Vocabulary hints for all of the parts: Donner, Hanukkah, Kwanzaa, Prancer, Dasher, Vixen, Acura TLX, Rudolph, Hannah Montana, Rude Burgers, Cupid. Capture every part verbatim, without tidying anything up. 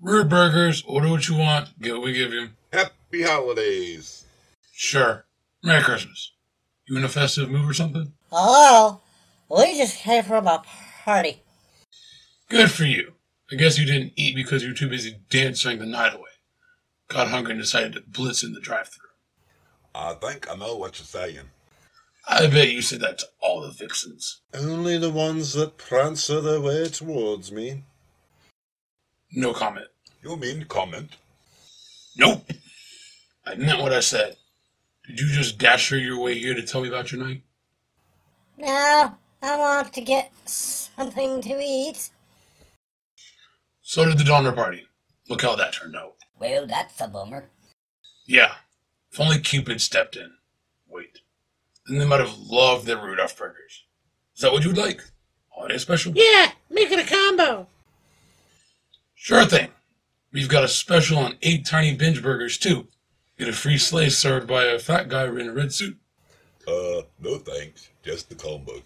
Rude Burgers, order what you want, get what we give you. Happy holidays. Sure. Merry Christmas. You in a festive mood or something? Hello? We just came from a party. Good for you. I guess you didn't eat because you were too busy dancing the night away. Got hungry and decided to blitz in the drive-thru. I think I know what you're saying. I bet you said that to all the vixens. Only the ones that prancer their way towards me. No comment. You mean comment? Nope. I meant what I said. Did you just Dasher your way here to tell me about your night? No, I want to get something to eat. So did the Donner party. Look how that turned out. Well, that's a bummer. Yeah. If only Cupid stepped in. Wait. Then they might have loved their Rudolph burgers. Is that what you'd like? Holiday special? Yeah, make it a combo. Sure thing. We've got a special on eight tiny binge burgers, too. Get a free slice served by a fat guy in a red suit. Uh, no thanks. Just the combo.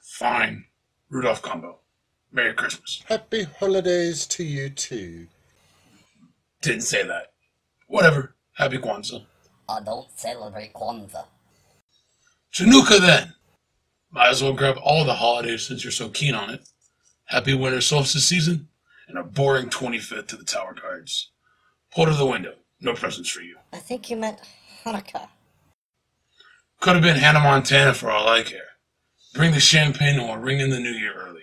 Fine. Rudolph combo. Merry Christmas. Happy holidays to you, too. Didn't say that. Whatever. Happy Kwanzaa. I don't celebrate Kwanzaa. Hanukkah, then! Might as well grab all the holidays since you're so keen on it. Happy winter solstice season, and a boring twenty-fifth to the tower guards. Pull to the window. No presents for you. I think you meant Hanukkah. Could have been Hannah Montana for all I care. Bring the champagne and we'll ring in the new year early.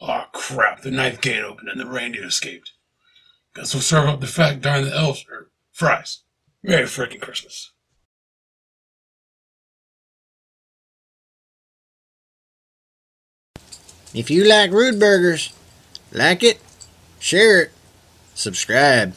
Aw, oh, crap. The ninth gate opened and the reindeer escaped. Guess we'll serve up the fat guy and the elves, or fries. Merry frickin' Christmas. If you like Rude Burgers, like it, share it, subscribe.